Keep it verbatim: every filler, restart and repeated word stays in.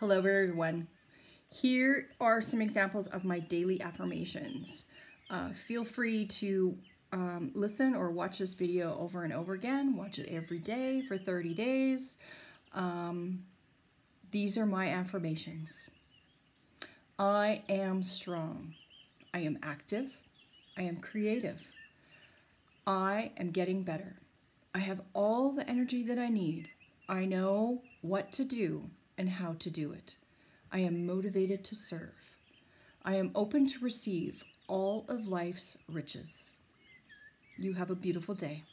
Hello everyone. Here are some examples of my daily affirmations. Uh, feel free to um, listen or watch this video over and over again. Watch it every day for thirty days. Um, these are my affirmations. I am strong. I am active. I am creative. I am getting better. I have all the energy that I need. I know what to do and how to do it. I am motivated to serve. I am open to receive all of life's riches. You have a beautiful day.